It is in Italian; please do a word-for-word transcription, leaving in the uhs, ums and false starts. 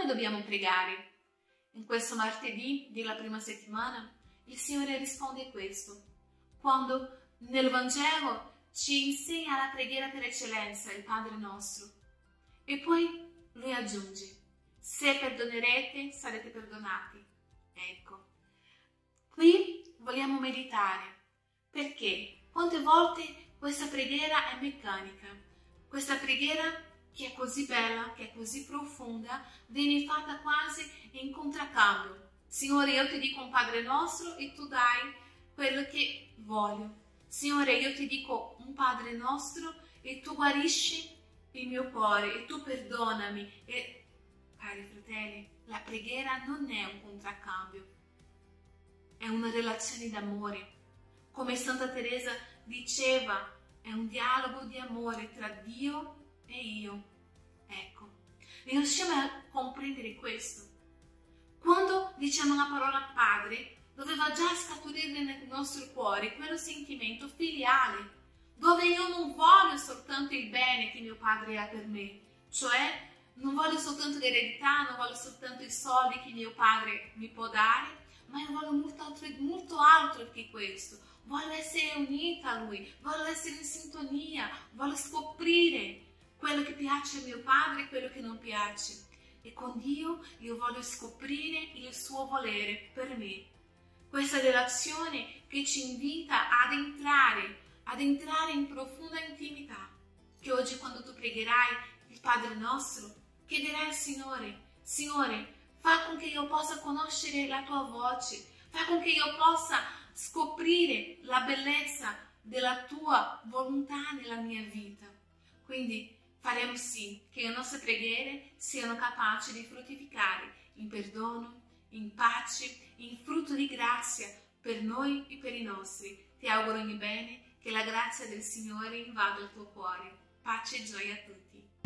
Come dobbiamo pregare? In questo martedì della prima settimana il Signore risponde questo, quando nel Vangelo ci insegna la preghiera per eccellenza, il Padre nostro. E poi Lui aggiunge, se perdonerete sarete perdonati. Ecco, qui vogliamo meditare, perché quante volte questa preghiera è meccanica, questa preghiera che è così bella, che è così profonda, viene fatta quasi in contraccambio. Signore, io ti dico un Padre nostro e tu dai quello che voglio. Signore, io ti dico un Padre nostro e tu guarisci il mio cuore e tu perdonami. E, cari fratelli, la preghiera non è un contraccambio, è una relazione d'amore. Come Santa Teresa diceva, è un dialogo di amore tra Dio e io. Ecco, riusciamo a comprendere questo. Quando diciamo la parola Padre, doveva già scaturire nel nostro cuore quel sentimento filiale, dove io non voglio soltanto il bene che mio padre ha per me, cioè non voglio soltanto l'eredità, non voglio soltanto i soldi che mio padre mi può dare, ma io voglio molto altro, molto altro che questo. Voglio essere unita a Lui, voglio essere in sintonia, voglio scoprire quello che piace a mio padre e quello che non piace. E con Dio io voglio scoprire il Suo volere per me. Questa relazione che ci invita ad entrare, ad entrare in profonda intimità. Che oggi quando tu pregherai il Padre nostro, chiederai al Signore, Signore, fa con che io possa conoscere la Tua voce, fa con che io possa scoprire la bellezza della Tua volontà nella mia vita. Quindi faremo sì che le nostre preghiere siano capaci di fruttificare in perdono, in pace, in frutto di grazia per noi e per i nostri. Ti auguro ogni bene, che la grazia del Signore invada il tuo cuore. Pace e gioia a tutti.